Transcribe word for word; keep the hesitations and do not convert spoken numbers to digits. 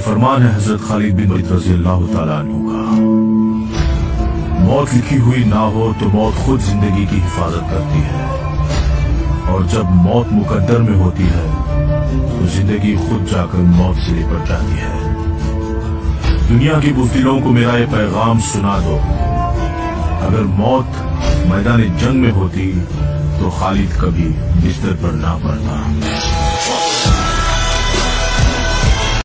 ये फरमान है हजरत खालिद बिन वलीद रज़ी अल्लाह ताला अन्हु का। मौत लिखी हुई ना हो तो मौत खुद जिंदगी की हिफाजत करती है, और जब मौत मुकद्दर में होती है तो जिंदगी खुद जाकर मौत से लिपट जाती है। दुनिया के बुज़दिलों को मेरा ये पैगाम सुना दो, अगर मौत मैदान जंग में होती तो खालिद कभी बिस्तर पर ना पड़ता।